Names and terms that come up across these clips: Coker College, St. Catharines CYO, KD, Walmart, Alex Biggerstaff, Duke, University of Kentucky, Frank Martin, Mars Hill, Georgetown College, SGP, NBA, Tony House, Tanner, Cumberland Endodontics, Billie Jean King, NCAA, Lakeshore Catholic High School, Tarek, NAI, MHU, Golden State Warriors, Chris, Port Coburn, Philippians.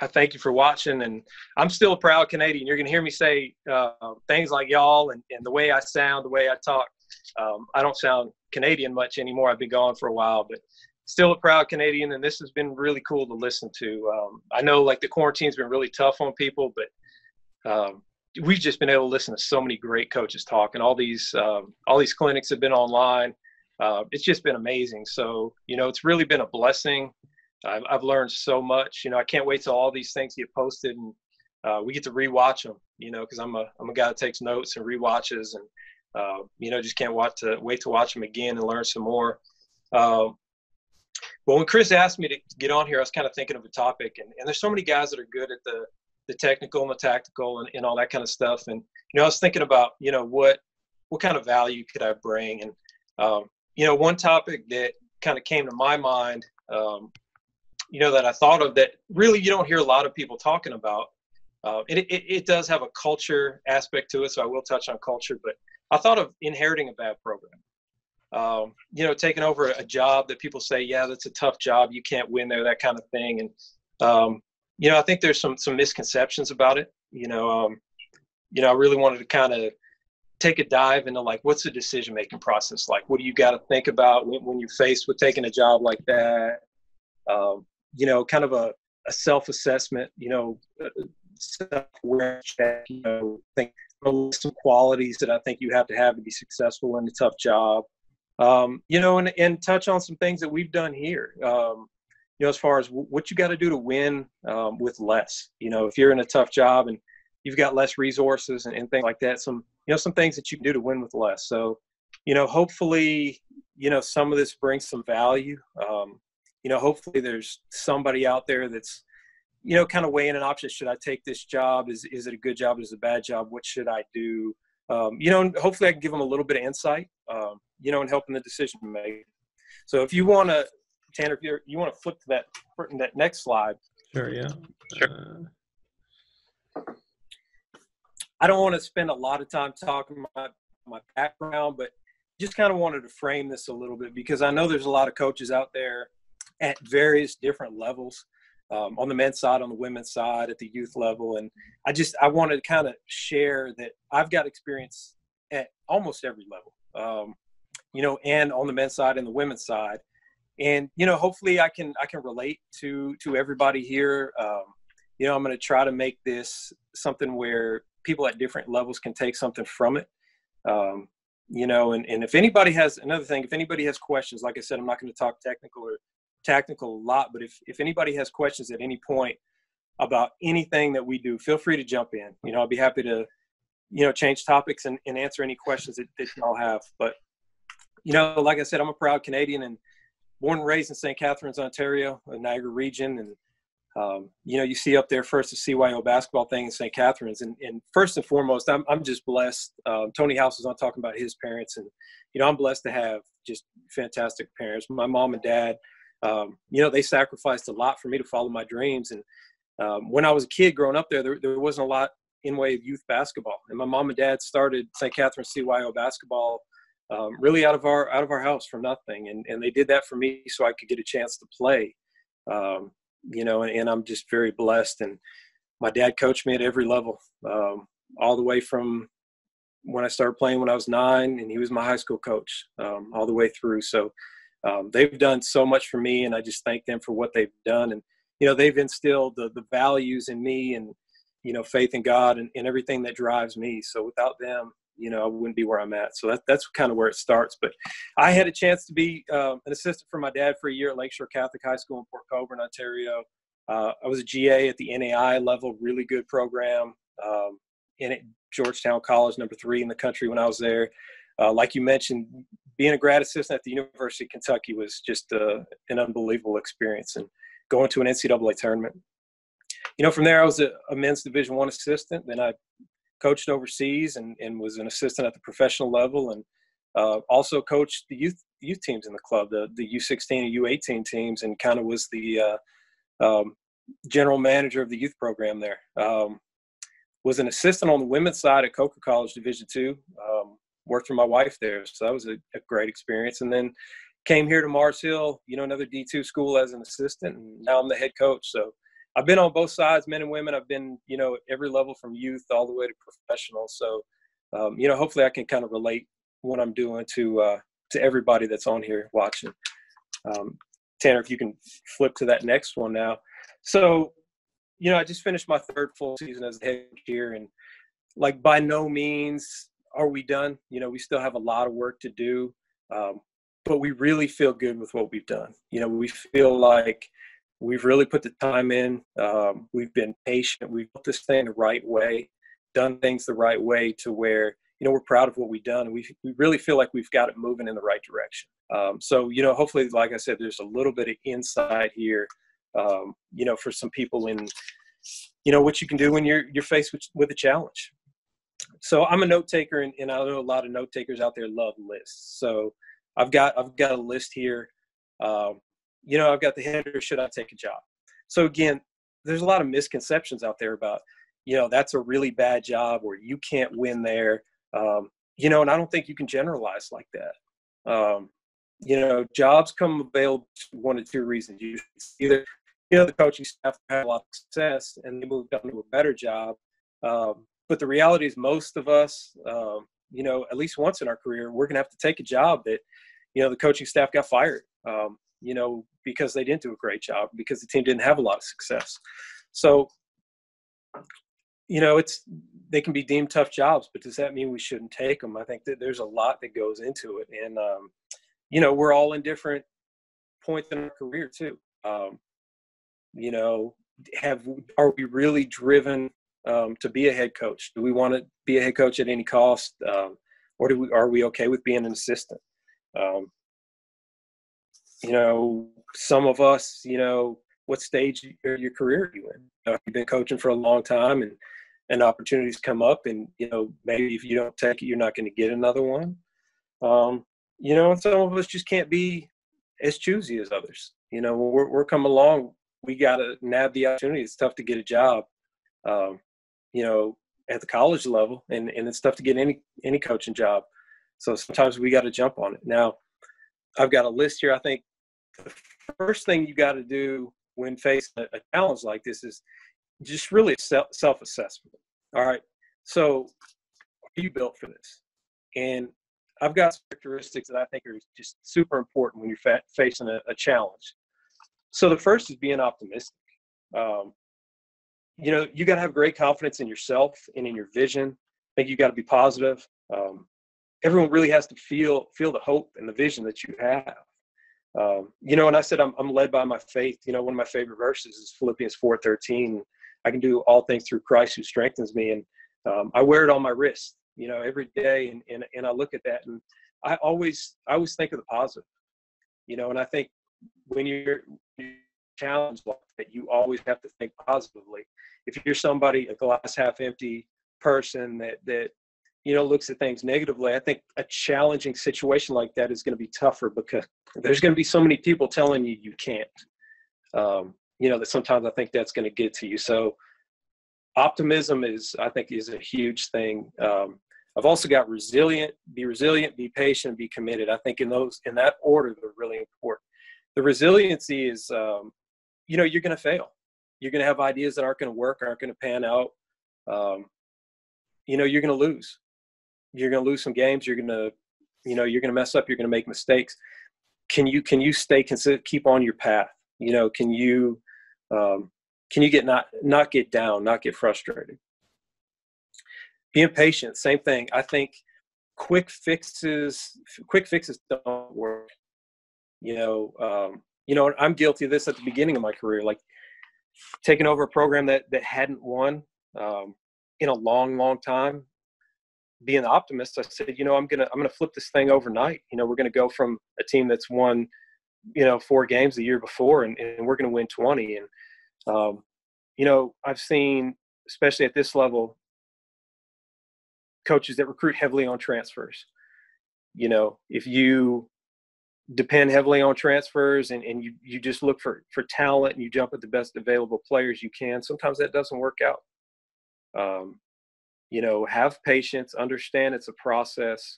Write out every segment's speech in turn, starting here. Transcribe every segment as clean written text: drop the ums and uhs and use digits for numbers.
I thank you for watching, and I'm still a proud Canadian. You're going to hear me say things like y'all and the way I sound, the way I talk. I don't sound Canadian much anymore. I've been gone for a while, but still a proud Canadian, and this has been really cool to listen to. I know, like, the quarantine's been really tough on people, but we've just been able to listen to so many great coaches talk, and all these clinics have been online. It's just been amazing. So, you know, it's really been a blessing. I've learned so much. You know, I can't wait till all these things get posted and we get to rewatch them, you know, because I'm a guy that takes notes and rewatches, and you know, just can't wait to watch them again and learn some more. But when Chris asked me to get on here, I was kind of thinking of a topic, and there's so many guys that are good at the technical and the tactical and all that kind of stuff. And, you know, I was thinking about, you know, what kind of value could I bring? And, you know, one topic that kind of came to my mind, you know, that I thought of that really you don't hear a lot of people talking about. It does have a culture aspect to it, so I will touch on culture. But I thought of inheriting a bad program. You know, taking over a job that people say, yeah, that's a tough job, you can't win there, that kind of thing. And, you know, I think there's some misconceptions about it. You know, I really wanted to kind of take a dive into, like, what's the decision-making process like? What do you got to think about when you're faced with taking a job like that? You know, kind of a self-assessment, you know, self-awareness, you know, think some qualities that I think you have to be successful in a tough job, you know, and touch on some things that we've done here, you know, as far as what you got to do to win with less. You know, if you're in a tough job and you've got less resources and things like that, some, you know, some things that you can do to win with less. So, you know, hopefully, you know, some of this brings some value. You know, hopefully there's somebody out there that's, you know, kind of weighing an option. Should I take this job? Is it a good job? Is it a bad job? What should I do? You know, and hopefully I can give them a little bit of insight, you know, and helping the decision make. So if you want to, Tanner, if you want to flip to that next slide. Sure, yeah. Sure. I don't want to spend a lot of time talking about my background, but just kind of wanted to frame this a little bit because I know there's a lot of coaches out there at various different levels, on the men's side, on the women's side, at the youth level. And I wanted to kind of share that I've got experience at almost every level, you know, and on the men's side and the women's side. And, you know, hopefully I can relate to everybody here. You know, I'm going to try to make this something where people at different levels can take something from it. You know, and if anybody has another thing, if anybody has questions, like I said, I'm not going to talk technical or tactical a lot, but if anybody has questions at any point about anything that we do, feel free to jump in. You know, I'll be happy to, you know, change topics and answer any questions that y'all have. But, you know, like I said, I'm a proud Canadian and born and raised in St. Catharines, Ontario, the Niagara region. And, you know, you see up there first the CYO basketball thing in St. Catharines. And first and foremost, I'm just blessed. Tony House is on talking about his parents. And, you know, I'm blessed to have just fantastic parents. My mom and dad, you know, they sacrificed a lot for me to follow my dreams. And when I was a kid growing up there wasn't a lot in way of youth basketball. And my mom and dad started St. Catharines CYO basketball really out of our house from nothing. And they did that for me so I could get a chance to play, you know, and I'm just very blessed. And my dad coached me at every level, all the way from when I started playing when I was 9, and he was my high school coach all the way through. So, they've done so much for me, and I just thank them for what they've done. And, you know, they've instilled the values in me and, you know, faith in God and everything that drives me. So without them, you know, I wouldn't be where I'm at. So that's kind of where it starts. But I had a chance to be an assistant for my dad for a year at Lakeshore Catholic High School in Port Coburn, Ontario. I was a GA at the NAI level, really good program, and at Georgetown College, number 3 in the country when I was there. Like you mentioned, being a grad assistant at the University of Kentucky was just an unbelievable experience, and going to an NCAA tournament. You know, from there, I was a men's Division I assistant. Then I coached overseas and was an assistant at the professional level, and also coached the youth teams in the club, the U16 and U18 teams, and kind of was the general manager of the youth program there. Was an assistant on the women's side at Coker College, Division II. Worked for my wife there. So that was a great experience. And then came here to Mars Hill, you know, another D2 school as an assistant, and now I'm the head coach. So I've been on both sides, men and women. I've been, you know, every level from youth all the way to professional. So, you know, hopefully I can kind of relate what I'm doing to everybody that's on here watching. Tanner, if you can flip to that next one now. So, you know, I just finished my third full season as a head coach here, and like, by no means are we done. You know, we still have a lot of work to do, but we really feel good with what we've done. You know, we feel like we've really put the time in. We've been patient. We've built this thing the right way, done things the right way to where, you know, we're proud of what we've done. And we really feel like we've got it moving in the right direction. So, you know, hopefully, like I said, there's a little bit of insight here, you know, for some people in, you know, what you can do when you're faced with a challenge. So I'm a note taker, and I know a lot of note takers out there love lists. So I've got a list here. You know, I've got the header, should I take a job? So again, there's a lot of misconceptions out there about, you know, that's a really bad job or you can't win there. You know, and I don't think you can generalize like that. You know, jobs come available for one of two reasons. You either, you know, the coaching staff had a lot of success and they moved on to a better job. But the reality is most of us, you know, at least once in our career, we're going to have to take a job that, you know, the coaching staff got fired, you know, because they didn't do a great job, because the team didn't have a lot of success. So, you know, they can be deemed tough jobs, but does that mean we shouldn't take them? I think that there's a lot that goes into it. And, you know, we're all in different points in our career too. You know, are we really driven to be a head coach? Do we want to be a head coach at any cost? Or are we okay with being an assistant? You know, some of us, you know, what stage of your career are you in? You know, you've been coaching for a long time and opportunities come up and, you know, maybe if you don't take it, you're not going to get another one. You know, and some of us just can't be as choosy as others. You know, when we're coming along, we got to nab the opportunity. It's tough to get a job, you know, at the college level, and it's tough to get any coaching job. So sometimes we got to jump on it. Now, I've got a list here. I think the first thing you got to do when facing a challenge like this is just really self-assessment. All right. So are you built for this? And I've got some characteristics that I think are just super important when you're facing a challenge. So the first is being optimistic. You know, you got to have great confidence in yourself and in your vision. I think you got to be positive. Everyone really has to feel the hope and the vision that you have. You know, and I said, I'm led by my faith. You know, one of my favorite verses is Philippians 4:13. I can do all things through Christ who strengthens me. And I wear it on my wrist, you know, every day. And I look at that and I always think of the positive, you know, and I think when you're challenged like that, you always have to think positively. If you're somebody, a glass half empty person that, you know, looks at things negatively, I think a challenging situation like that is going to be tougher because there's going to be so many people telling you can't, you know, that sometimes I think that's going to get to you. So optimism is a huge thing. I've also got resilient, be patient, be committed. I think in that order, they're really important. The resiliency is, you know, you're going to fail. You're going to have ideas that aren't going to work, aren't going to pan out. You know, you're going to lose. You're going to lose some games. You're going to, you know, you're going to mess up. You're going to make mistakes. Can you stay consistent? Keep on your path. You know, can you get not get down, not get frustrated? Being patient, same thing. I think quick fixes don't work. You know, I'm guilty of this at the beginning of my career, like taking over a program that hadn't won in a long time. Being an optimist, I said, you know, I'm gonna flip this thing overnight. You know, we're gonna go from a team that's won, you know, 4 games the year before, and we're gonna win 20. And you know, I've seen, especially at this level, coaches that recruit heavily on transfers. You know, if you depend heavily on transfers and you just look for talent and you jump at the best available players you can, sometimes that doesn't work out. You know, have patience, understand it's a process.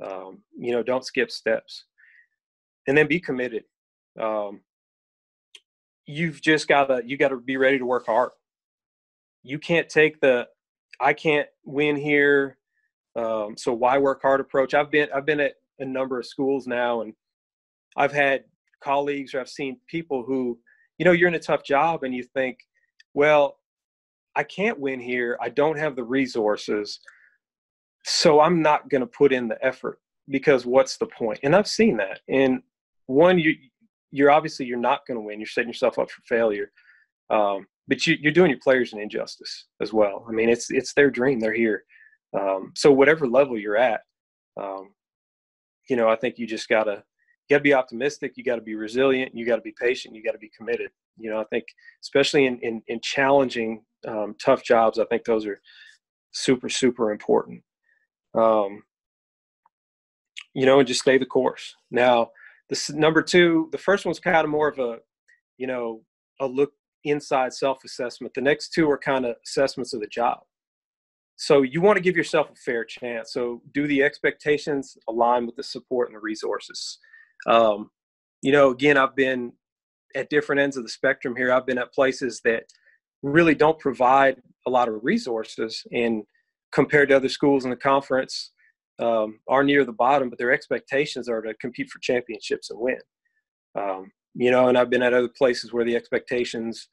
You know, don't skip steps. And then be committed. you've just got to be ready to work hard. You can't take the, I can't win here, so why work hard approach. I've been at a number of schools now, and I've had colleagues, or I've seen people who, you know, you're in a tough job and you think, well, I can't win here. I don't have the resources, so I'm not going to put in the effort, because what's the point? And I've seen that. And one, you're obviously, you're not going to win. You're setting yourself up for failure. But you're doing your players an injustice as well. I mean, it's their dream. They're here. So whatever level you're at, you know, I think you just got to be optimistic. You got to be resilient. You got to be patient. You got to be committed. You know, I think especially in challenging, tough jobs, I think those are super, super important. You know, and just stay the course. Now, this number two, the first one's kind of more of a, you know, a look inside self-assessment. The next two are kind of assessments of the job. So you want to give yourself a fair chance. So do the expectations align with the support and the resources? You know, again, I've been at different ends of the spectrum here. I've been at places that really don't provide a lot of resources, and compared to other schools in the conference, are near the bottom, but their expectations are to compete for championships and win. You know, and I've been at other places where the expectations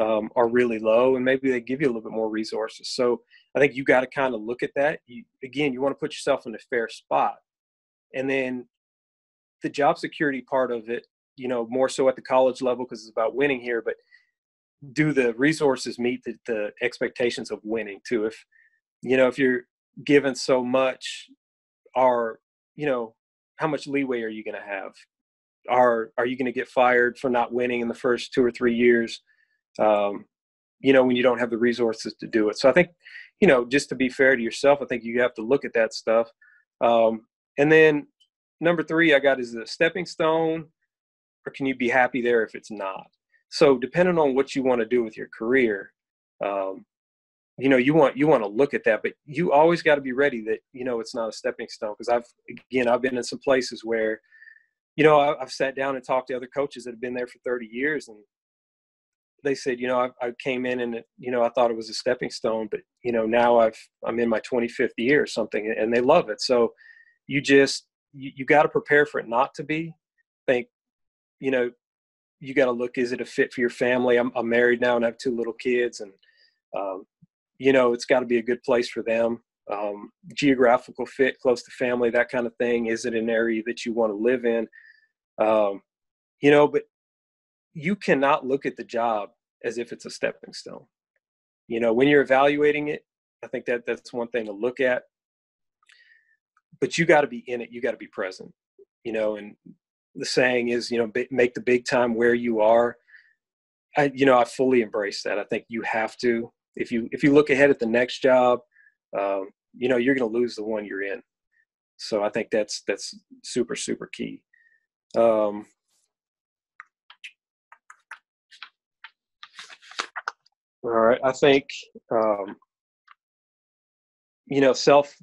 are really low, and maybe they give you a little bit more resources. So I think you got to kind of look at that. You want to put yourself in a fair spot. And then the job security part of it, you know, more so at the college level, because it's about winning here, but do the resources meet the expectations of winning too? If, you know, if you're given so much, are, you know, how much leeway are you going to have? Are you going to get fired for not winning in the first 2 or 3 years? You know, when you don't have the resources to do it. So I think, you know, just to be fair to yourself, I think you have to look at that stuff. And then number three, I got, is it a stepping stone, or can you be happy there if it's not? So depending on what you want to do with your career, you know, you want to look at that, but you always got to be ready that, you know, it's not a stepping stone. Because I've been in some places where, you know, I've sat down and talked to other coaches that have been there for 30 years, and they said, you know, I came in and, you know, I thought it was a stepping stone, but, you know, now I'm in my 25th year or something, and they love it. So you got to prepare for it not to be. Think, you know, you got to look, is it a fit for your family? I'm married now and I have 2 little kids, and, you know, it's got to be a good place for them. Geographical fit, close to family, that kind of thing. Is it an area that you want to live in? You know, but you cannot look at the job as if it's a stepping stone. You know, when you're evaluating it, I think that's one thing to look at. But you got to be in it. You got to be present. You know, and the saying is, you know, make the big time where you are. You know, I fully embrace that. I think you have to. If you look ahead at the next job, you know, you're going to lose the one you're in. So I think that's super, super key. All right. I think, you know,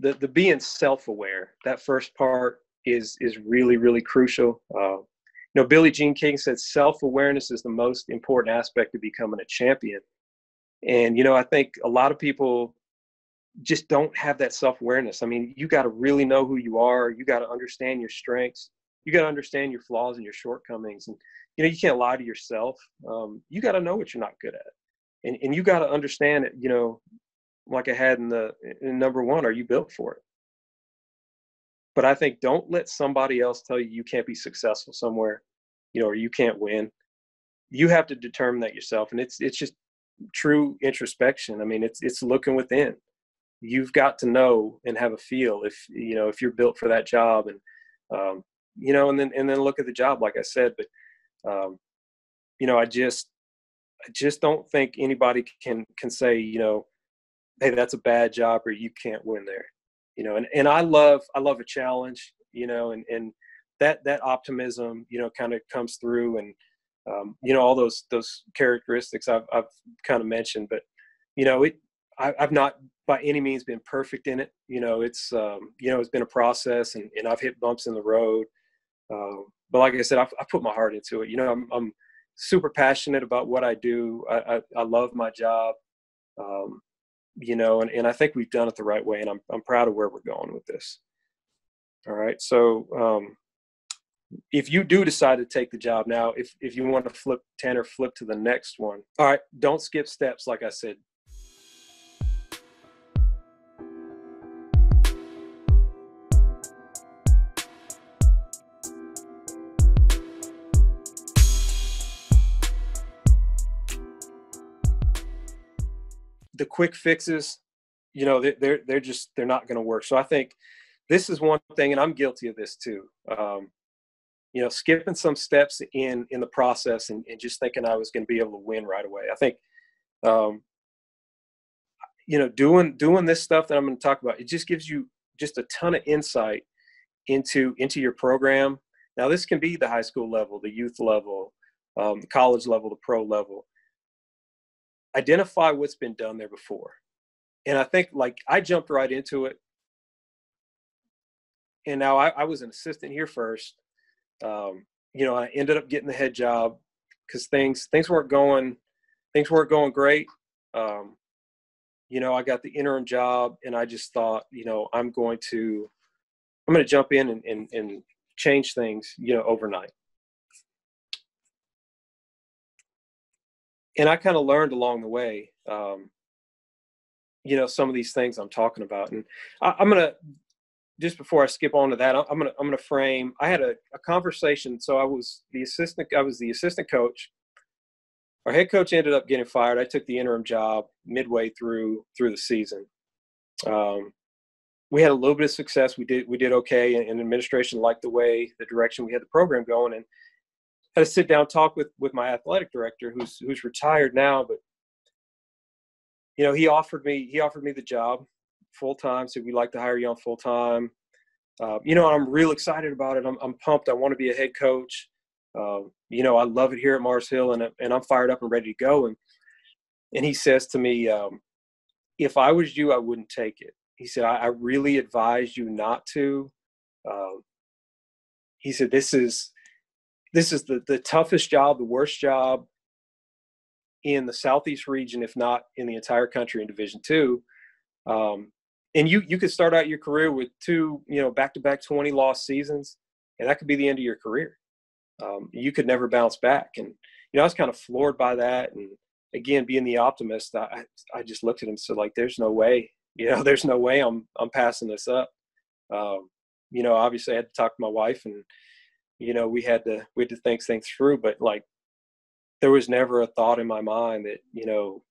the being self-aware, that first part is really, really crucial. You know, Billie Jean King said self-awareness is the most important aspect of becoming a champion. And, you know, I think a lot of people just don't have that self-awareness. I mean, you got to really know who you are. You got to understand your strengths. You got to understand your flaws and your shortcomings. And, you know, you can't lie to yourself. You got to know what you're not good at. And you got to understand it, you know, like I had in number one, are you built for it? But I think don't let somebody else tell you you can't be successful somewhere, you know, or you can't win. You have to determine that yourself. And it's just true introspection. I mean, it's looking within. You've got to know and have a feel if, you know, if you're built for that job, and, you know, and then look at the job, like I said. But, you know, I just don't think anybody can say, you know, hey, that's a bad job, or you can't win there, you know. And I love a challenge, you know, and that optimism, you know, kind of comes through, and you know, all those characteristics I've kind of mentioned. But, you know, I've not by any means been perfect in it. You know, it's you know, it's been a process, and I've hit bumps in the road. But like I said, I put my heart into it. You know, I'm super passionate about what I do. I love my job, you know, and I think we've done it the right way, and I'm proud of where we're going with this. All right. So if you do decide to take the job now, if you want to flip, Tanner, flip to the next one. All right. Don't skip steps. Like I said, the quick fixes, you know, they're not going to work. So I think this is one thing, and I'm guilty of this too. You know, skipping some steps in the process and just thinking I was going to be able to win right away. I think, you know, doing this stuff that I'm going to talk about, it just gives you just a ton of insight into your program. Now, this can be the high school level, the youth level, the college level, the pro level. Identify what's been done there before. And I think, like, I jumped right into it. And now I was an assistant here first. You know, I ended up getting the head job because things weren't going great. You know, I got the interim job, and I just thought, you know, I'm going to jump in and change things, you know, overnight. And I kind of learned along the way, you know, some of these things I'm talking about. And I'm going to, just before I skip on to that, I'm gonna frame. I had a conversation. So I was the assistant coach. Our head coach ended up getting fired. I took the interim job midway through the season. We had a little bit of success. We did okay, and administration liked the way, the direction we had the program going. And I had a sit down talk with my athletic director, who's retired now, but you know, he offered me the job. Full-time, so we'd like to hire you on full-time. You know, I'm real excited about it. I'm pumped. I want to be a head coach. You know, I love it here at Mars Hill, and I'm fired up and ready to go. And he says to me, if I was you, I wouldn't take it. He said, I really advise you not to. He said, this is the toughest job, the worst job in the Southeast region, if not in the entire country in Division II. And you could start out your career with two, you know, back-to-back 20-loss seasons, and that could be the end of your career. You could never bounce back. And, you know, I was kind of floored by that. And, again, being the optimist, I just looked at him and said, like, there's no way. You know, there's no way I'm passing this up. You know, obviously I had to talk to my wife, and, you know, we had to think things through. But, like, there was never a thought in my mind that, you know,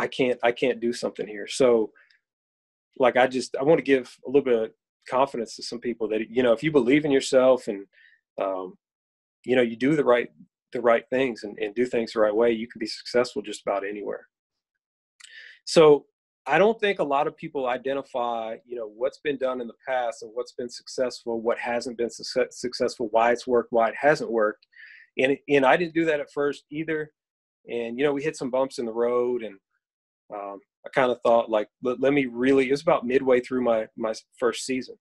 I can't do something here. So, like, I want to give a little bit of confidence to some people that, you know, if you believe in yourself and, you know, you do the right things and do things the right way, you can be successful just about anywhere. So I don't think a lot of people identify, you know, what's been done in the past and what's been successful, what hasn't been successful, why it's worked, why it hasn't worked. And I didn't do that at first either. And, you know, we hit some bumps in the road, and, I kind of thought, like, let me really, it was about midway through my first season,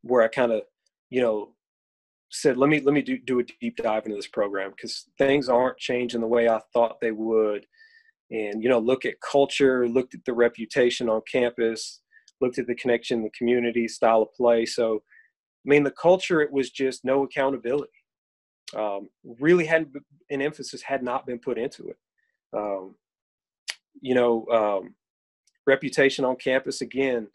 where I kind of, you know, said, let me do a deep dive into this program, because things aren't changing the way I thought they would. And, you know, look at culture, looked at the reputation on campus, looked at the connection, the community, style of play. So, I mean, the culture, it was just no accountability. Really hadn't, an emphasis had not been put into it. You know, reputation on campus, again,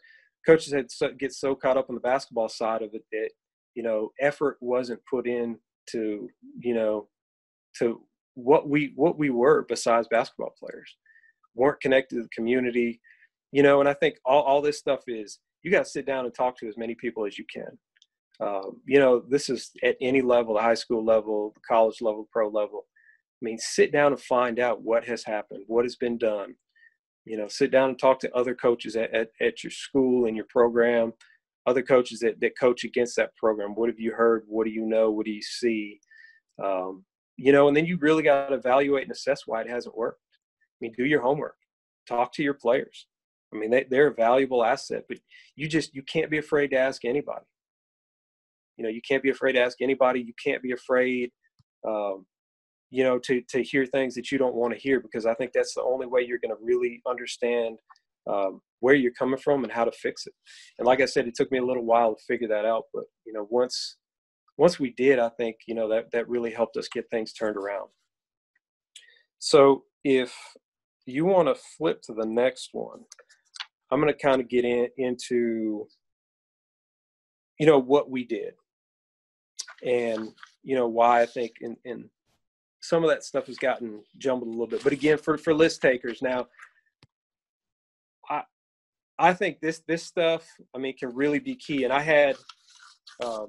coaches get so caught up on the basketball side of it that, you know, effort wasn't put in to, you know, to what we were besides basketball players, weren't connected to the community, you know. And I think all this stuff is, you got to sit down and talk to as many people as you can. You know, this is at any level, the high school level, the college level, pro level. I mean, sit down and find out what has happened, what has been done. You know, sit down and talk to other coaches at your school and your program, other coaches that coach against that program. What have you heard? What do you know? What do you see? You know, and then you really got to evaluate and assess why it hasn't worked. I mean, do your homework. Talk to your players. I mean, they're a valuable asset, but you can't be afraid to ask anybody. You know, you can't be afraid to ask anybody. You can't be afraid you know, to hear things that you don't want to hear, because I think that's the only way you're going to really understand where you're coming from and how to fix it. And like I said, it took me a little while to figure that out. But, you know, once we did, I think, you know, that really helped us get things turned around. So if you want to flip to the next one, I'm going to kind of get into, you know, what we did and, you know, why I think in some of that stuff has gotten jumbled a little bit. But again, for list takers now, I think this stuff, I mean, can really be key. And I had a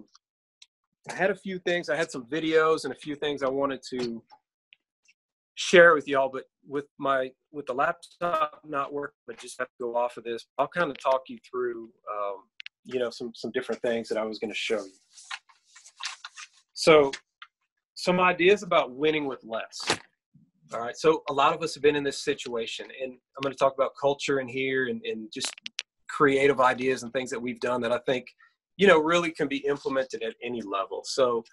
few things. I had some videos and a few things I wanted to share with y'all, but with the laptop not working, I just have to go off of this. I'll kind of talk you through, you know, some different things that I was going to show you. So some ideas about winning with less. All right, so a lot of us have been in this situation, and I'm going to talk about culture in here and just creative ideas and things that we've done that I think, you know, really can be implemented at any level. So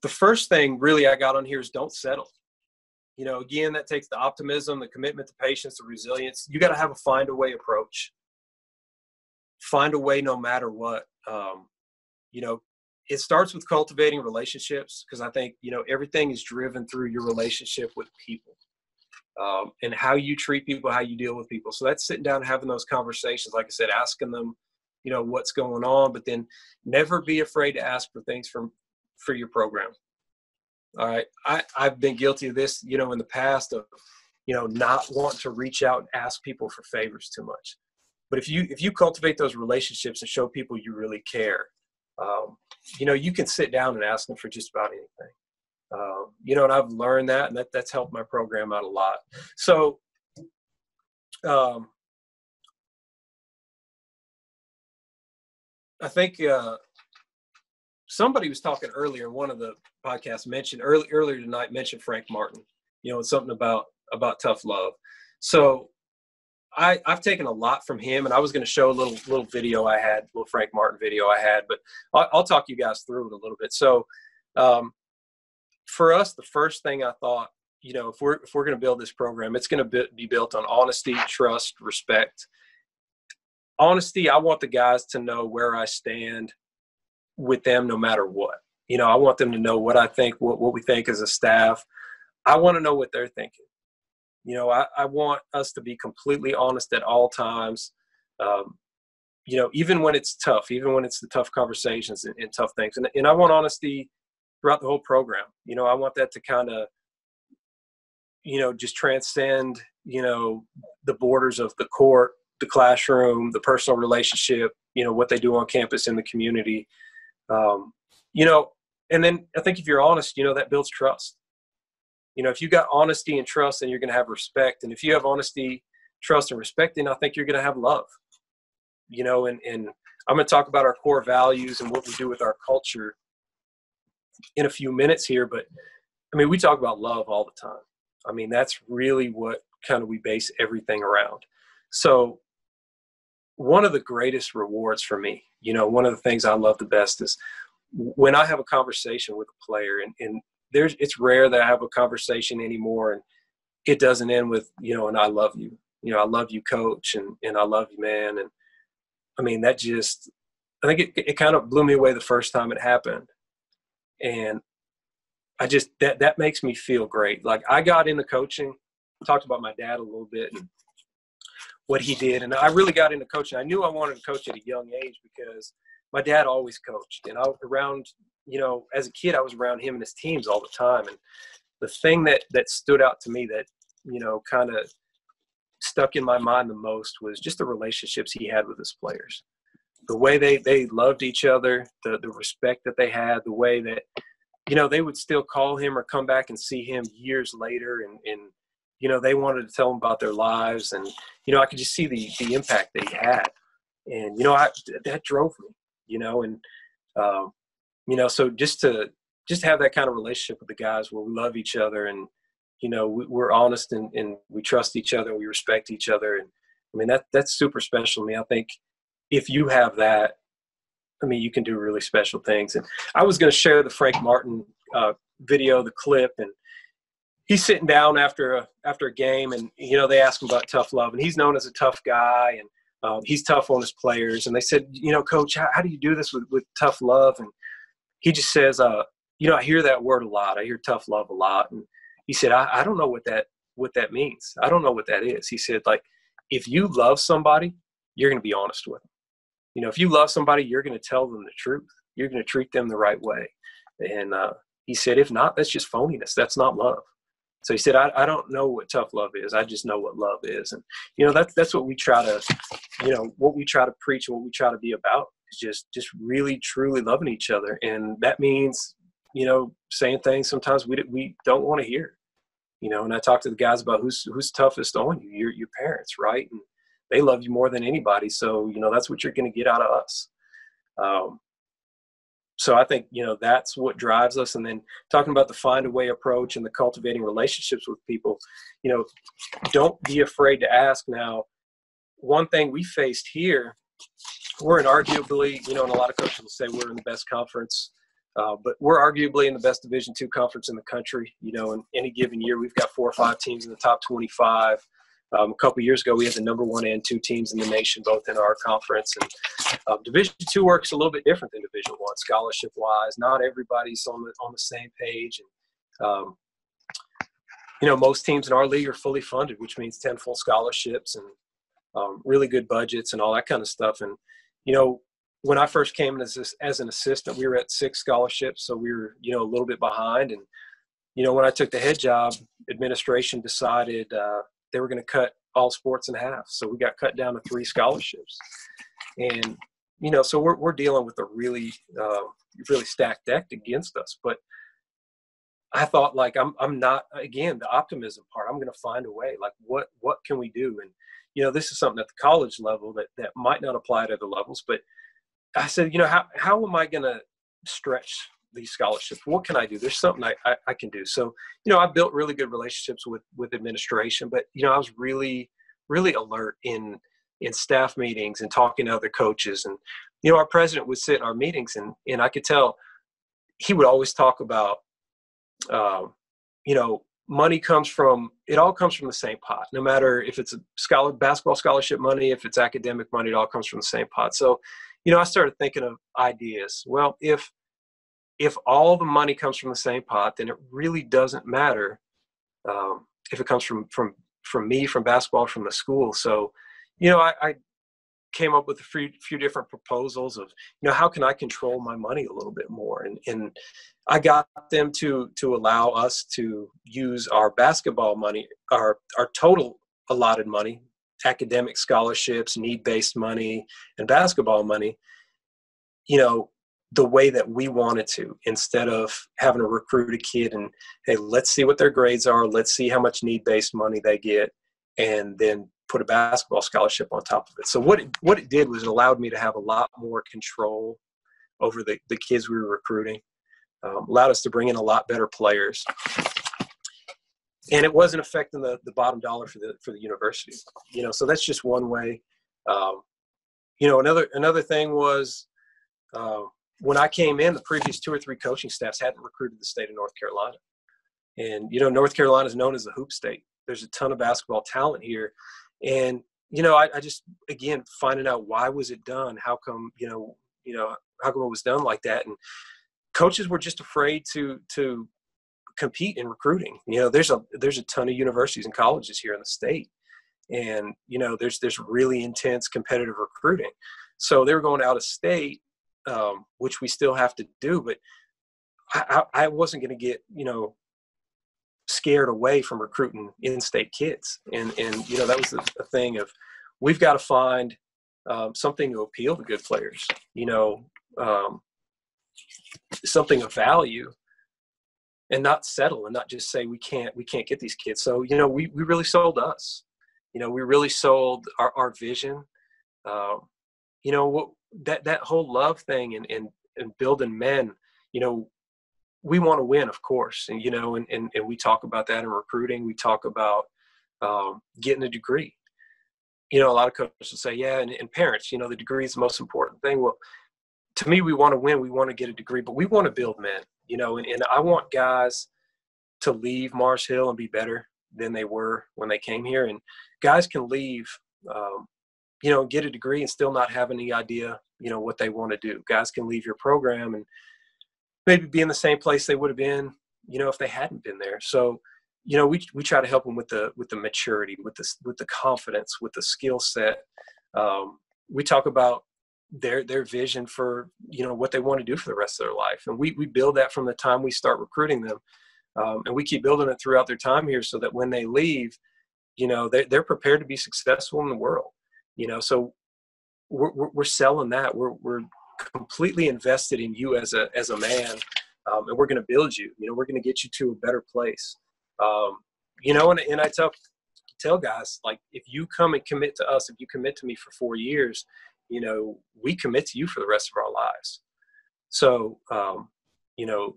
the first thing really I got on here is don't settle. You know, again, that takes the optimism, the commitment, the patience, the resilience. You got to have a find a way approach. Find a way no matter what. You know, it starts with cultivating relationships, because I think, you know, everything is driven through your relationship with people, and how you treat people, how you deal with people. So that's sitting down and having those conversations. Like I said, asking them, you know, what's going on, but then never be afraid to ask for things for your program. All right. I've been guilty of this, you know, in the past of, you know, not want to reach out and ask people for favors too much. But if you cultivate those relationships and show people you really care, you know, you can sit down and ask them for just about anything. You know, and I've learned that, and that's helped my program out a lot. So I think somebody was talking earlier, one of the podcasts mentioned earlier tonight, mentioned Frank Martin, you know, and something about tough love. So I've taken a lot from him, and I was going to show a little video I had, little Frank Martin video I had, but I'll talk you guys through it a little bit. So for us, the first thing I thought, you know, if we're going to build this program, it's going to be built on honesty, trust, respect. Honesty, I want the guys to know where I stand with them no matter what. You know, I want them to know what I think, what we think as a staff. I want to know what they're thinking. You know, I want us to be completely honest at all times, you know, even when it's tough, even when it's the tough conversations and tough things. And I want honesty throughout the whole program. You know, I want that to kind of, you know, just transcend, you know, the borders of the court, the classroom, the personal relationship, you know, what they do on campus in the community, you know. And then I think if you're honest, you know, that builds trust. You know, if you got honesty and trust, then you're going to have respect. And if you have honesty, trust, and respect, then I think you're going to have love. You know, and I'm going to talk about our core values and what we do with our culture in a few minutes here. But, I mean, we talk about love all the time. I mean, that's really what kind of we base everything around. So one of the greatest rewards for me, you know, one of the things I love the best is when I have a conversation with a player and it's rare that I have a conversation anymore and it doesn't end with, you know, and I love you, you know, I love you, coach, and I love you, man. And I mean, that just, I think it kind of blew me away the first time it happened. And I just, that makes me feel great. Like, I got into coaching, talked about my dad a little bit and what he did. And I really got into coaching. I knew I wanted to coach at a young age because my dad always coached, and I was around, you know, as a kid, I was around him and his teams all the time. And the thing that stood out to me that, you know, kind of stuck in my mind the most was just the relationships he had with his players, the way they loved each other, the respect that they had, the way that, you know, they would still call him or come back and see him years later. And, you know, they wanted to tell him about their lives. And, you know, I could just see the impact that he had. And, you know, that drove me, you know, and, you know, so just to have that kind of relationship with the guys where we love each other and, you know, we're honest and we trust each other and we respect each other. And I mean, that's super special to me. I think if you have that, I mean, you can do really special things. And I was going to share the Frank Martin video, the clip, and he's sitting down after a game, and they ask him about tough love, and he's known as a tough guy, and he's tough on his players. And they said, Coach, how do you do this with tough love? And he just says, I hear that word a lot. I hear tough love a lot. And he said, I don't know what that means. I don't know what that is. He said, like, if you love somebody, you're going to be honest with them. If you love somebody, you're going to tell them the truth. You're going to treat them the right way. And he said, if not, that's just phoniness. That's not love. So he said, I don't know what tough love is. I just know what love is. And, that's what we try to, what we try to preach, what we try to be about is just really, truly loving each other. And that means, saying things sometimes we don't want to hear, and I talk to the guys about who's toughest on you, your parents, right? And they love you more than anybody. So, that's what you're going to get out of us. So I think, that's what drives us. And then talking about the find a way approach and the cultivating relationships with people, don't be afraid to ask. Now, one thing we faced here, we're in arguably, and a lot of coaches will say we're in the best conference, but we're arguably in the best Division II conference in the country. In any given year, we've got 4 or 5 teams in the top 25. A couple of years ago, we had the #1 and #2 teams in the nation, both in our conference. And Division II works a little bit different than Division I, scholarship-wise. Not everybody's on the same page. And, most teams in our league are fully funded, which means 10 full scholarships and really good budgets and all that kind of stuff. And, when I first came in as an assistant, we were at 6 scholarships, so we were, a little bit behind. And, when I took the head job, administration decided they were going to cut all sports in half. So we got cut down to 3 scholarships. And, so we're dealing with a really, really stacked deck against us. But I thought, like, I'm not, again, the optimism part, I'm going to find a way. Like, what can we do? And, this is something at the college level that might not apply to other levels. But I said, how am I going to stretch these scholarships? What can I do? There's something I can do. So, I built really good relationships with administration, but, I was really, really alert in staff meetings and talking to other coaches. And, our president would sit in our meetings and I could tell he would always talk about, money all comes from the same pot, no matter if it's a basketball scholarship money, if it's academic money, it all comes from the same pot. So, I started thinking of ideas. Well, if all the money comes from the same pot, then it really doesn't matter if it comes from me, from basketball, from the school. So, I came up with a few different proposals of, how can I control my money a little bit more? And I got them to allow us to use our basketball money, our total allotted money, academic scholarships, need-based money, and basketball money, the way that we wanted to, instead of having to recruit a kid and, hey, let's see what their grades are. Let's see how much need-based money they get and then put a basketball scholarship on top of it. So what it did was it allowed me to have a lot more control over the kids we were recruiting, allowed us to bring in a lot better players. And it wasn't affecting the bottom dollar for the university. So that's just one way. Another thing was, when I came in, the previous 2 or 3 coaching staffs hadn't recruited the state of North Carolina. And, North Carolina is known as the hoop state. There's a ton of basketball talent here. And, I just, again, finding out why was it done? How come, how come it was done like that? And coaches were just afraid to compete in recruiting. There's a ton of universities and colleges here in the state. And, there's really intense competitive recruiting. So they were going out of state, which we still have to do, but I wasn't going to get, scared away from recruiting in-state kids. And that was the thing of, we've got to find something to appeal to good players, something of value, and not settle and not just say, we can't get these kids. So, we really sold us, we really sold our vision, what, that whole love thing and building men, we want to win, of course. And, and we talk about that in recruiting. We talk about getting a degree. A lot of coaches will say, yeah, and parents, the degree is the most important thing. Well, to me, we want to win, we want to get a degree, but we want to build men, you know, and I want guys to leave Mars Hill and be better than they were when they came here. And guys can leave, you know, get a degree and still not have any idea, you know, what they want to do. Guys can leave your program and maybe be in the same place they would have been, you know, if they hadn't been there. So, you know, we try to help them with the maturity, with the confidence, with the skill set. We talk about their vision for, you know, what they want to do for the rest of their life. And we build that from the time we start recruiting them. And we keep building it throughout their time here so that when they leave, you know, they're prepared to be successful in the world, you know. So we're selling that. We're completely invested in you as a man, and we're going to build you, you know, we're going to get you to a better place. You know, and I tell guys, like, if you come and commit to us, if you commit to me for 4 years, you know, we commit to you for the rest of our lives. So, you know,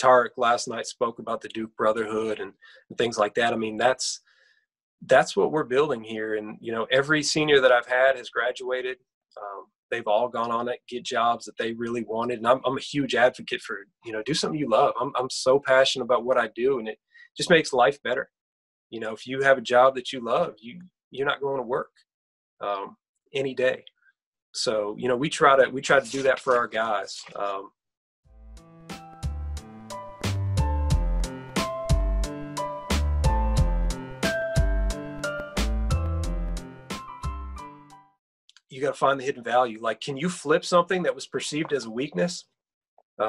Tarek last night spoke about the Duke Brotherhood and things like that. I mean, that's what we're building here. And, you know, every senior that I've had has graduated. They've all gone on it, get jobs that they really wanted. And I'm a huge advocate for, you know, do something you love. I'm so passionate about what I do, and it just makes life better. You know, if you have a job that you love, you're not going to work any day. So, you know, we try to do that for our guys. You got to find the hidden value. Like, can you flip something that was perceived as a weakness, you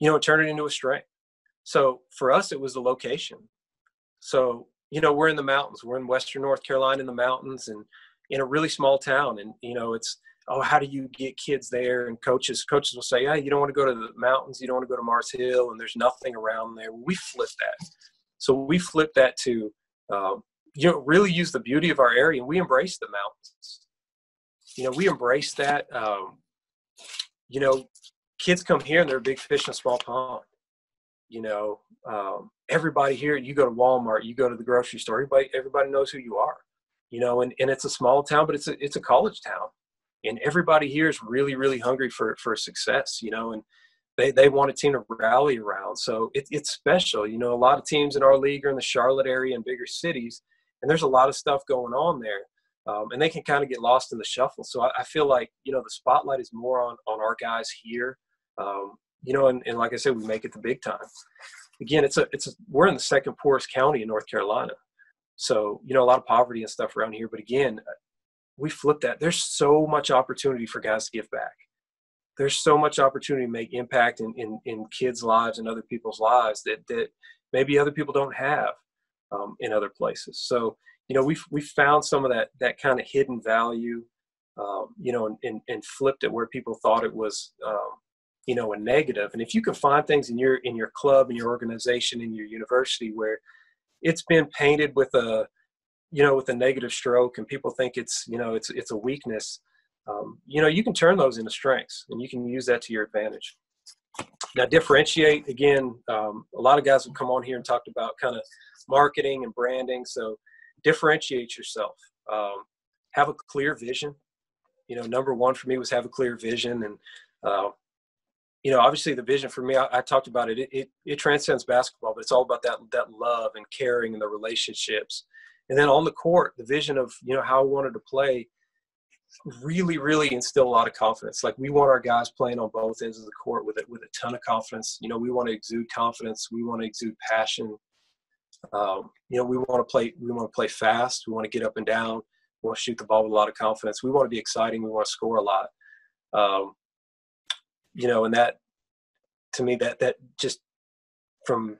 know, and turn it into a strength? So for us, it was the location. So, you know, we're in the mountains, we're in Western North Carolina in the mountains and in a really small town. And, you know, it's, oh, how do you get kids there? And coaches will say, hey, you don't want to go to the mountains. You don't want to go to Mars Hill, and there's nothing around there. We flip that. So we flip that to, you know, really use the beauty of our area. And we embrace the mountains. You know, we embrace that. You know, kids come here and they're a big fish in a small pond. You know, everybody here, you go to Walmart, you go to the grocery store, everybody knows who you are, you know, and it's a small town, but it's a college town, and everybody here is really, really hungry for success, you know, and they want a team to rally around. So it's special. You know, a lot of teams in our league are in the Charlotte area and bigger cities, and there's a lot of stuff going on there. And they can kind of get lost in the shuffle. So I feel like, you know, the spotlight is more on our guys here. You know, and like I said, we make it the big time. Again, we're in the second poorest county in North Carolina. So, you know, a lot of poverty and stuff around here. But again, we flip that. There's so much opportunity for guys to give back. There's so much opportunity to make impact in kids' lives and other people's lives that maybe other people don't have in other places. So, you know, we found some of that kind of hidden value, you know, and flipped it where people thought it was, you know, a negative. And if you can find things in your club, in your organization, in your university where it's been painted with a, you know, with a negative stroke, and people think it's, you know, it's a weakness, you know, you can turn those into strengths, and you can use that to your advantage. Now, differentiate, again, a lot of guys have come on here and talked about kind of marketing and branding. So differentiate yourself, have a clear vision. You know, number one for me was have a clear vision. And, you know, obviously the vision for me, I talked about it. It transcends basketball, but it's all about that love and caring and the relationships. And then on the court, the vision of, you know, how I wanted to play really, really instill a lot of confidence. Like, we want our guys playing on both ends of the court with a ton of confidence. You know, we want to exude confidence. We want to exude passion. You know, we want to play fast. We want to get up and down. We want to shoot the ball with a lot of confidence. We want to be exciting. We want to score a lot. You know, and that, to me, that just from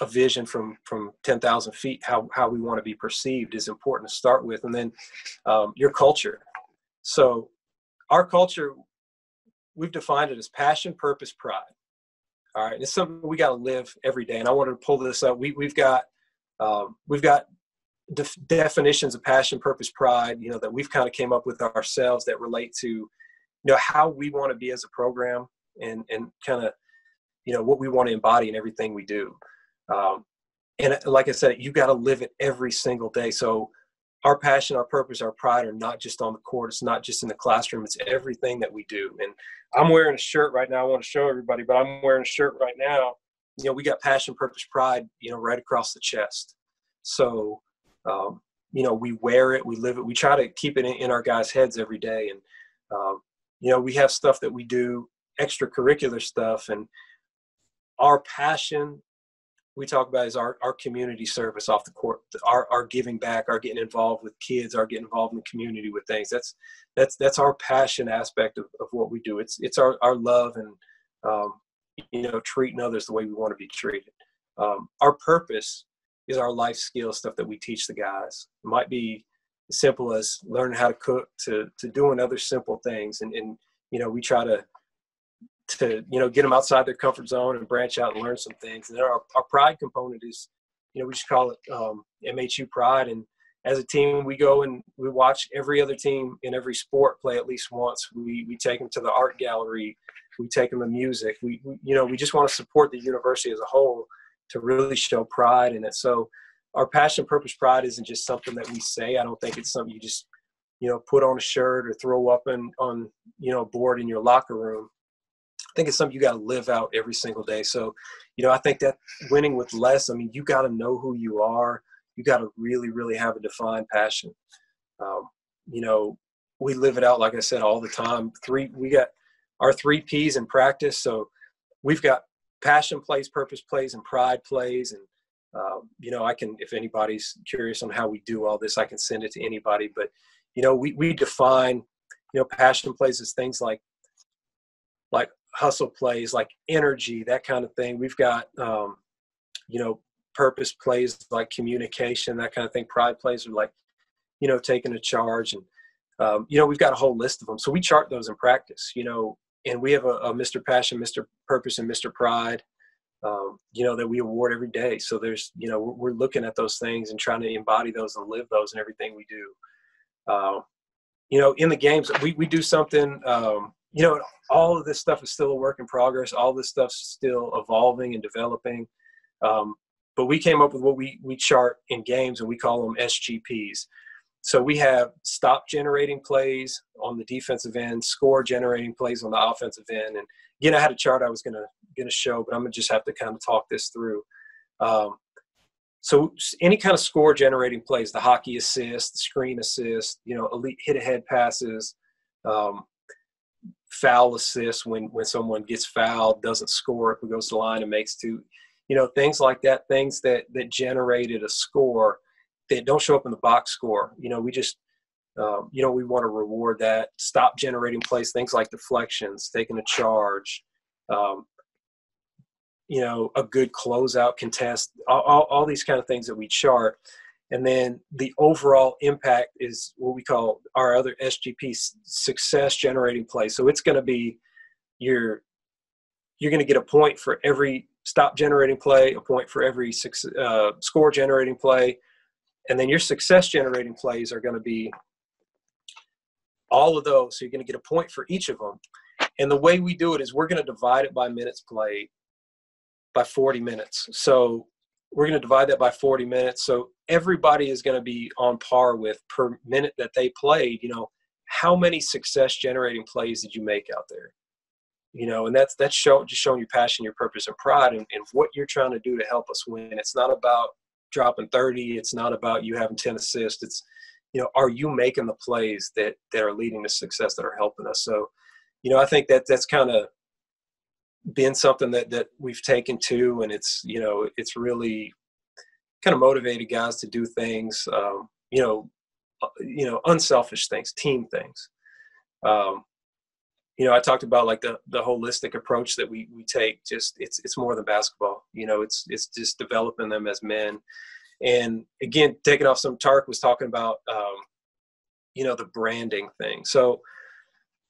a vision from 10,000 feet, how we want to be perceived is important to start with. And then your culture. So our culture, we've defined it as passion, purpose, pride. All right. And it's something we got to live every day. And I wanted to pull this up. We've got definitions of passion, purpose, pride, you know, that we've kind of came up with ourselves that relate to, you know, how we want to be as a program and kind of, you know, what we want to embody in everything we do. And like I said, you got to live it every single day. So our passion, our purpose, our pride are not just on the court. It's not just in the classroom. It's everything that we do. And I'm wearing a shirt right now. I want to show everybody, but I'm wearing a shirt right now. You know, we got passion, purpose, pride, you know, right across the chest. So, you know, we wear it, we live it, we try to keep it in our guys' heads every day. And, you know, we have stuff that we do, extracurricular stuff. And our passion we talk about is our community service off the court, our giving back, our getting involved with kids, our getting involved in the community with things. That's our passion aspect of what we do. It's our love and, you know, treating others the way we want to be treated. Our purpose is our life skills, stuff that we teach the guys. It might be as simple as learning how to cook to doing other simple things. And you know, we try to, you know, get them outside their comfort zone and branch out and learn some things. And then our pride component is, you know, we just call it MHU Pride. And as a team, we go and we watch every other team in every sport play at least once. We take them to the art gallery. We take them to music. We you know, we just want to support the university as a whole to really show pride in it. So our passion, purpose, pride isn't just something that we say. I don't think it's something you just, you know, put on a shirt or throw up on, you know, a board in your locker room. I think it's something you got to live out every single day. So, you know, I think that winning with less, I mean, you got to know who you are. You got to really, really have a defined passion. You know, we live it out, like I said, all the time. We got our 3 Ps in practice. So we've got passion plays, purpose plays, and pride plays. And, you know, I can, if anybody's curious on how we do all this, I can send it to anybody. But, you know, we define, you know, passion plays as things like hustle plays, like energy, that kind of thing. We've got, you know, purpose plays like communication, that kind of thing. Pride plays are like, you know, taking a charge. And, you know, we've got a whole list of them. So we chart those in practice, you know, and we have a Mr. Passion, Mr. Purpose, and Mr. Pride, you know, that we award every day. So there's, you know, we're looking at those things and trying to embody those and live those in everything we do. You know, in the games, we do something, you know, all of this stuff is still a work in progress. All this stuff's still evolving and developing. But we came up with what we chart in games, and we call them SGPs. So we have stop generating plays on the defensive end, score generating plays on the offensive end. And, again, I had a chart I was going to show, but I'm going to just have to kind of talk this through. So any kind of score generating plays, the hockey assist, the screen assist, you know, elite hit-ahead passes, foul assists when someone gets fouled, doesn't score, if it goes to the line and makes two, you know, things like that, things that generated a score that don't show up in the box score. You know, we just, you know, we want to reward that. Stop generating plays, things like deflections, taking a charge, you know, a good closeout contest, all these kind of things that we chart. And then the overall impact is what we call our other SGP, success generating play. So it's going to be you're going to get a point for every stop generating play, a point for every score generating play. And then your success generating plays are going to be all of those. So you're going to get a point for each of them. And the way we do it is we're going to divide it by minutes played by 40 minutes. So we're going to divide that by 40 minutes. So everybody is going to be on par with per minute that they played, you know, how many success generating plays did you make out there? You know, and that's just showing your passion, your purpose, and pride and what you're trying to do to help us win. It's not about dropping 30. It's not about you having 10 assists. It's, you know, are you making the plays that are leading to success, that are helping us? So, you know, I think that's kind of been something that we've taken to, and it's, you know, it's really kind of motivated guys to do things, you know, unselfish things, team things. You know, I talked about like the holistic approach that we take. Just it's more than basketball, you know, it's just developing them as men. And again, taking off some, Tark was talking about, you know, the branding thing. So,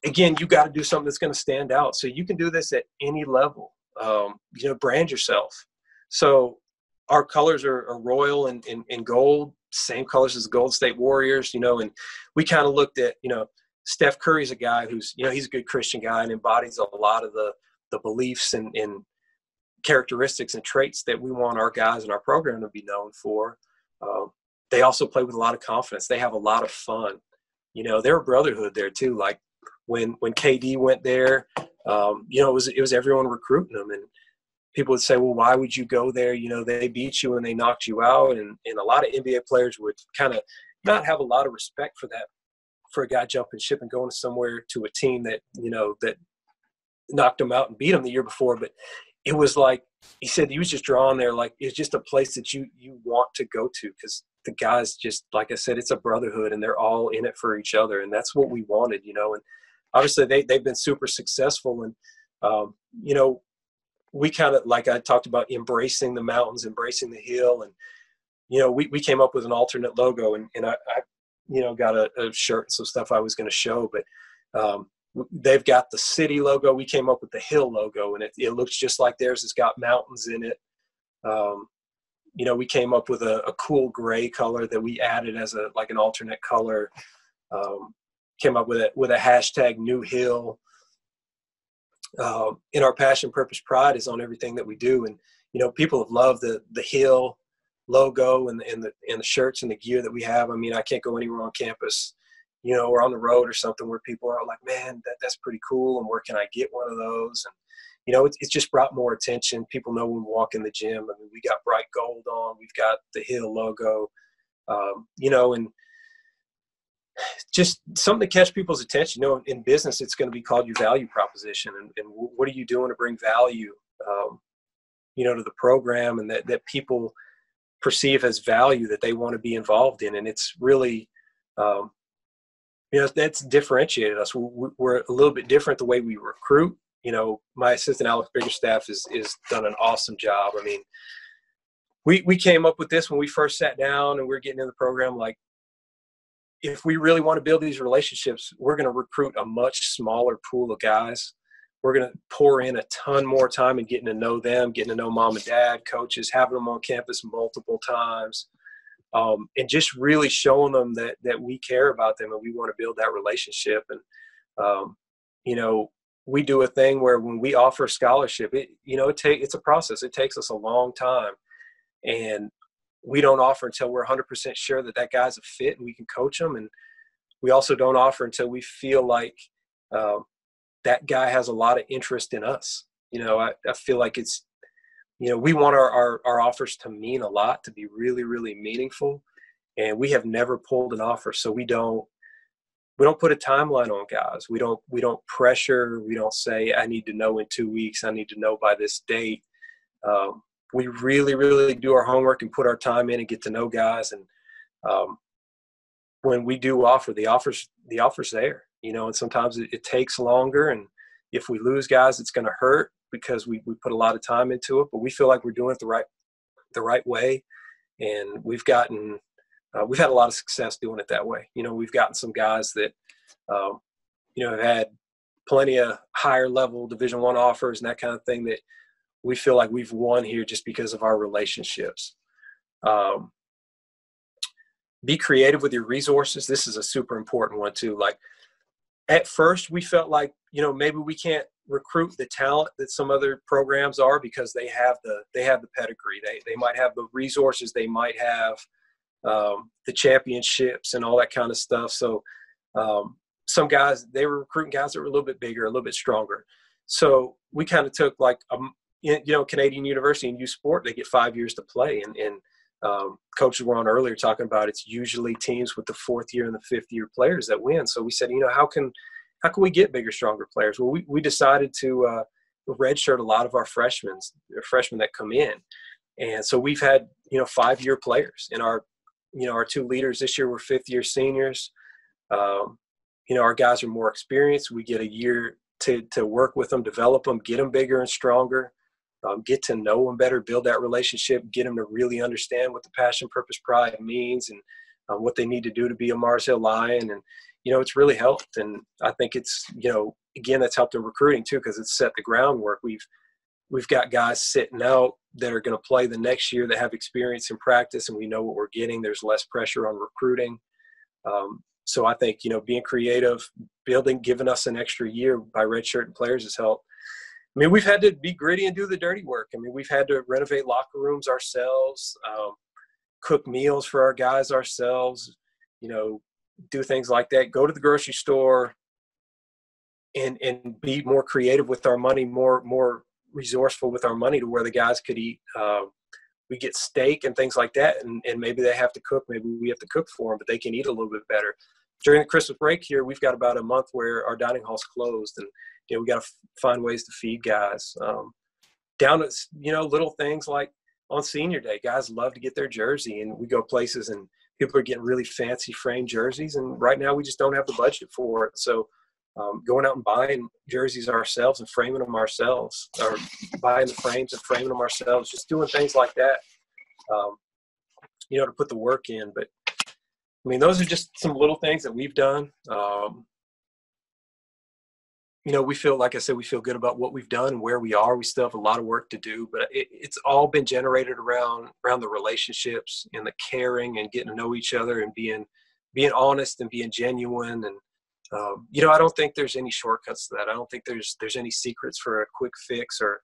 again, you got to do something that's going to stand out. So you can do this at any level. You know, brand yourself. So our colors are royal and gold, same colors as the Golden State Warriors, you know, and we kind of looked at, you know, Steph Curry's a guy who's, you know, he's a good Christian guy and embodies a lot of the beliefs and characteristics and traits that we want our guys in our program to be known for. they also play with a lot of confidence. They have a lot of fun. You know, they're a brotherhood there too. Like when KD went there, you know, it was everyone recruiting them, and people would say, well, why would you go there? You know, they beat you and they knocked you out. And a lot of NBA players would kind of not have a lot of respect for that, for a guy jumping ship and going somewhere to a team that, you know, that knocked them out and beat them the year before. But it was like, he said he was just drawn there. Like, it's just a place that you want to go to, because the guys just, like I said, it's a brotherhood and they're all in it for each other. And that's what we wanted, you know. And obviously they've been super successful. And, you know, we kind of, like I talked about, embracing the mountains, embracing the hill. And, you know, we came up with an alternate logo, and I you know, got a shirt and some stuff I was going to show, but they've got the city logo. We came up with the hill logo, and it looks just like theirs. It's got mountains in it. You know, we came up with a cool gray color that we added as like an alternate color. Came up with a hashtag new hill. In our passion, purpose, pride is on everything that we do. And, you know, people have loved the hill logo and the shirts and the gear that we have. I mean, I can't go anywhere on campus, you know, or on the road or something where people are like, man, that's pretty cool. And where can I get one of those? And, you know, it's just brought more attention. People know when we walk in the gym. I mean, we got bright gold on, we've got the hill logo, you know, and just something to catch people's attention. You know, in business, it's going to be called your value proposition. And what are you doing to bring value, you know, to the program, and that people perceive as value that they want to be involved in. And it's really, you know, that's differentiated us. We're a little bit different the way we recruit. You know, my assistant, Alex Biggerstaff, is done an awesome job. I mean, we came up with this when we first sat down and we were getting in the program, like, if we really want to build these relationships, we're going to recruit a much smaller pool of guys. We're going to pour in a ton more time in getting to know them, getting to know mom and dad, coaches, having them on campus multiple times, and just really showing them that we care about them and we want to build that relationship. And, you know, we do a thing where when we offer a scholarship, it's a process. It takes us a long time. And we don't offer until we're 100% sure that guy's a fit and we can coach him. And we also don't offer until we feel like that guy has a lot of interest in us. You know, I feel like it's, you know, we want our offers to mean a lot, to be really, really meaningful. And we have never pulled an offer. So we don't put a timeline on guys. We don't pressure. We don't say, I need to know in 2 weeks. I need to know by this date. We really, really do our homework and put our time in and get to know guys. And when we do offer, the offer's there, you know, and sometimes it takes longer. And if we lose guys, it's going to hurt because we put a lot of time into it, but we feel like we're doing it the right way. And we've had a lot of success doing it that way. You know, we've gotten some guys that, you know, have had plenty of higher level Division I offers and that kind of thing that we feel like we've won here just because of our relationships. Be creative with your resources. This is a super important one too. Like, at first we felt like, you know, maybe we can't recruit the talent that some other programs are because they have the pedigree. They might have the resources. They might have the championships and all that kind of stuff. So some guys, they were recruiting guys that were a little bit bigger, a little bit stronger. So we kind of took like a, you know, Canadian University and U Sport, they get 5 years to play. And coaches were on earlier talking about it's usually teams with the fourth year and the fifth year players that win. So we said, you know, how can we get bigger, stronger players? Well, we decided to redshirt a lot of our freshmen that come in. And so we've had, you know, 5 year players. And our, you know, our two leaders this year were fifth year seniors. You know, our guys are more experienced. We get a year to work with them, develop them, get them bigger and stronger. Get to know them better, build that relationship, get them to really understand what the passion, purpose, pride means and what they need to do to be a Mars Hill Lion. And, you know, it's really helped. And I think it's, you know, again, that's helped in recruiting too, because it's set the groundwork. We've got guys sitting out that are going to play the next year that have experience in practice, and we know what we're getting. There's less pressure on recruiting. So I think, you know, being creative, giving us an extra year by redshirting players has helped. I mean, we've had to be gritty and do the dirty work. I mean, we've had to renovate locker rooms ourselves. cook meals for our guys ourselves, you know, do things like that, go to the grocery store and be more creative with our money, more resourceful with our money to where the guys could eat. We get steak and things like that, and maybe they have to cook. Maybe we have to cook for them, but they can eat a little bit better. During the Christmas break here, we've got about a month where our dining hall's closed, and you know, we got to find ways to feed guys. Down at, you know, little things like on senior day, guys love to get their jersey, and we go places and people are getting really fancy framed jerseys, and right now we just don't have the budget for it. So going out and buying jerseys ourselves and framing them ourselves, or buying the frames and framing them ourselves, just doing things like that, you know, to put the work in. But, I mean, those are just some little things that we've done. You know, we feel, like I said, we feel good about what we've done and where we are. We still have a lot of work to do, but it's all been generated around the relationships and the caring and getting to know each other and being honest and being genuine. And, you know, I don't think there's any shortcuts to that. I don't think there's any secrets for a quick fix or,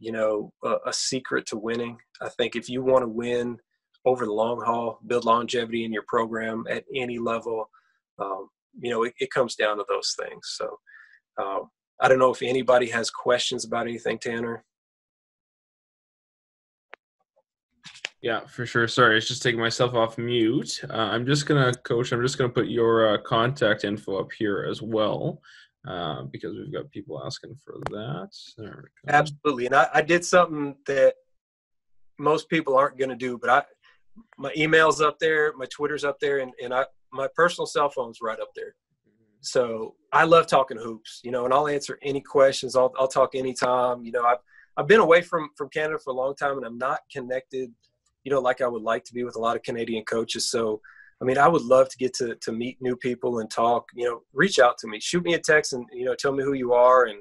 you know, a secret to winning. I think if you want to win over the long haul, build longevity in your program at any level, you know, it comes down to those things. So I don't know if anybody has questions about anything, Tanner. Yeah, for sure. Sorry, it's just taking myself off mute. I'm just going to, Coach, I'm just going to put your contact info up here as well, because we've got people asking for that. There we go. Absolutely. And I did something that most people aren't going to do, but my email's up there, my Twitter's up there, and my personal cell phone's right up there. So I love talking hoops, you know, and I'll answer any questions. I'll talk anytime. You know, I've been away from Canada for a long time, and I'm not connected, you know, like I would like to be with a lot of Canadian coaches. So, I mean, I would love to get to meet new people and talk, you know, reach out to me, shoot me a text and, you know, tell me who you are and,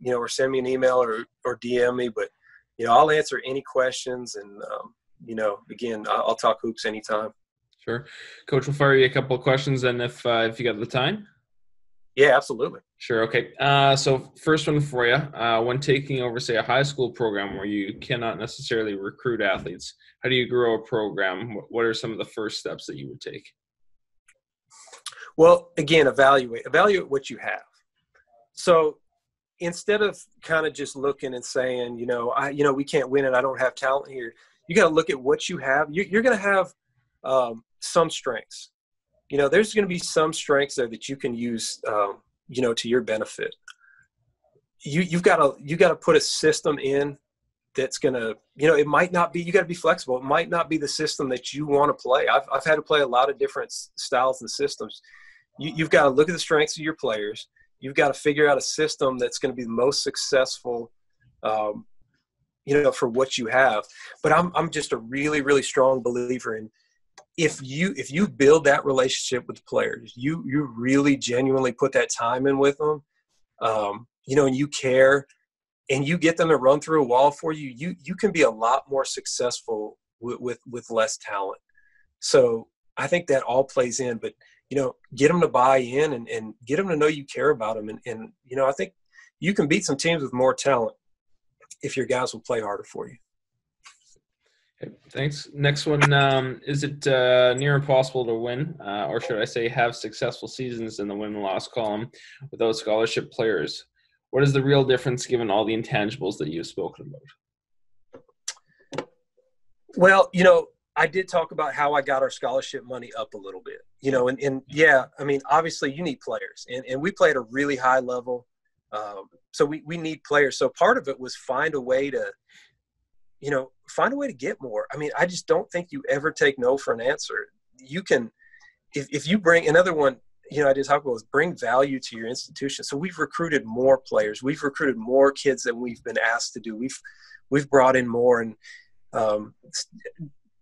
you know, or send me an email or DM me. But, you know, I'll answer any questions and, you know, again, I'll talk hoops anytime. Sure. Coach, we'll fire you a couple of questions, and if you got the time. Yeah, absolutely. Sure. Okay. So first one for you, when taking over, say, a high school program where you cannot necessarily recruit athletes, how do you grow a program? What are some of the first steps that you would take? Well, again, evaluate what you have. So instead of kind of just looking and saying, you know, we can't win and I don't have talent here. You got to look at what you have. You're going to have some strengths. You know, there's going to be some strengths there that you can use, you know, to your benefit. You've got to put a system in that's going to, you know, it might not be, you got to be flexible. It might not be the system that you want to play. I've had to play a lot of different styles and systems. You've got to look at the strengths of your players. You've got to figure out a system that's going to be the most successful, you know, for what you have. But I'm just a really, really strong believer in, if you build that relationship with the players, you really genuinely put that time in with them, you know, and you care, and you get them to run through a wall for you, you can be a lot more successful with less talent. So I think that all plays in, but, you know, get them to buy in and get them to know you care about them. And, you know, I think you can beat some teams with more talent if your guys will play harder for you. Thanks. Next one, is it near impossible to win, or should I say have successful seasons in the win-loss column without scholarship players? What is the real difference given all the intangibles that you've spoken about? Well, you know, I did talk about how I got our scholarship money up a little bit. You know, and yeah, I mean, obviously you need players, and we play at a really high level, so we need players. So part of it was find a way to get more. I mean, I just don't think you ever take no for an answer. You can, if you bring another one, you know, I did talk about was bring value to your institution. So we've recruited more players. We've recruited more kids than we've been asked to do. We've brought in more and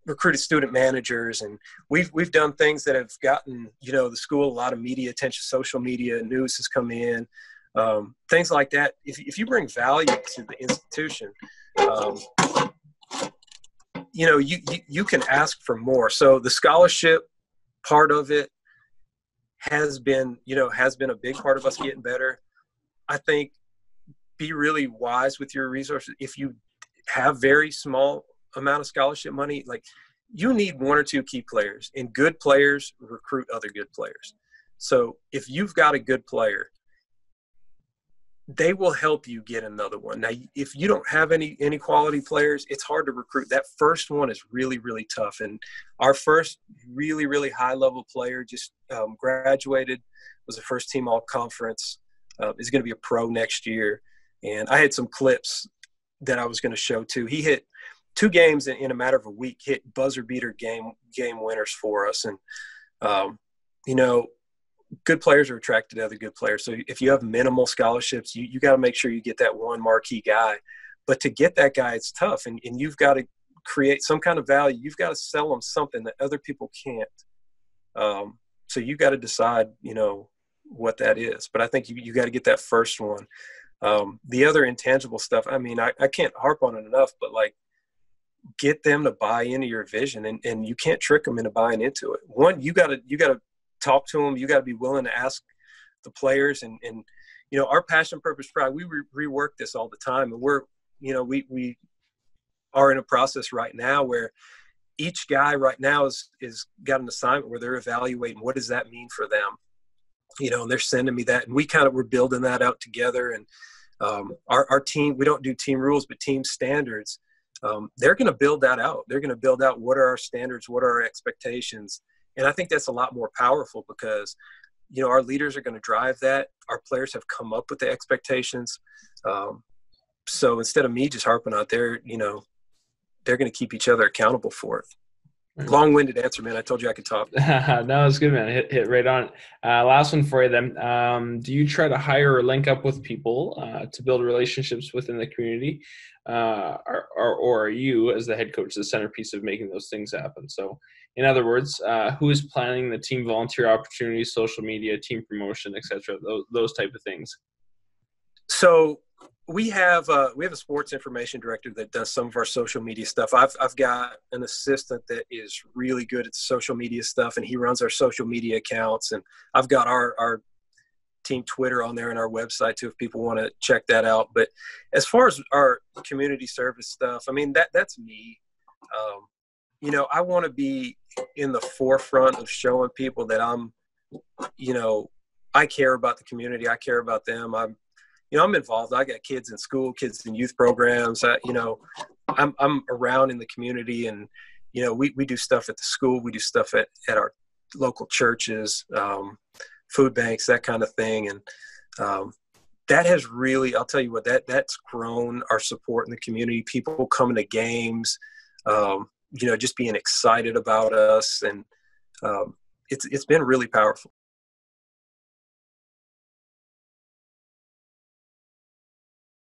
recruited student managers. And we've done things that have gotten, you know, the school a lot of media attention, social media, news has come in, things like that. If you bring value to the institution, you know, you can ask for more. So the scholarship part of it has been a big part of us getting better. I think be really wise with your resources. If you have very small amount of scholarship money, like you need one or two key players, and good players recruit other good players. So if you've got a good player, they will help you get another one. Now, if you don't have any quality players, it's hard to recruit. That first one is really, really tough. And our first really, really high-level player just graduated, was a first-team all-conference, is going to be a pro next year. And I had some clips that I was going to show, too. He hit two games in a matter of a week, hit buzzer-beater game winners for us. And, you know, good players are attracted to other good players. So if you have minimal scholarships, you got to make sure you get that one marquee guy. But to get that guy, it's tough, and you've got to create some kind of value. You've got to sell them something that other people can't. So you got to decide, you know, what that is. But I think you got to get that first one. The other intangible stuff, I mean, I can't harp on it enough, but, like, get them to buy into your vision, and you can't trick them into buying into it. One, you got to talk to them. You got to be willing to ask the players, and you know, our passion, purpose, pride, we rework this all the time, and we're, you know, we are in a process right now where each guy right now is got an assignment where they're evaluating what does that mean for them, you know, and they're sending me that, and we're building that out together. And our team, we don't do team rules, but team standards. They're going to build that out. They're going to build out what are our standards, what are our expectations. And I think that's a lot more powerful because, you know, our leaders are going to drive that. Our players have come up with the expectations. So instead of me just harping out there, you know, they're going to keep each other accountable for it. Mm-hmm. Long-winded answer, man. I told you I could talk. No, it's good, man. Hit right on. Last one for you then. Do you try to hire or link up with people to build relationships within the community? Or are you, as the head coach, the centerpiece of making those things happen? So, in other words, who is planning the team volunteer opportunities, social media, team promotion, et cetera, those type of things? So we have a sports information director that does some of our social media stuff. I've got an assistant that is really good at social media stuff, and he runs our social media accounts. And I've got our team Twitter on there and our website too, if people want to check that out. But as far as our community service stuff, I mean, that's me. You know, I want to be in the forefront of showing people that I'm, you know, I care about the community. I care about them. I'm involved. I got kids in school, kids in youth programs. I'm around in the community, and, you know, we do stuff at the school. We do stuff at our local churches, food banks, that kind of thing. And that has really, I'll tell you what, that's grown our support in the community, people coming to games, you know, just being excited about us. And it's been really powerful.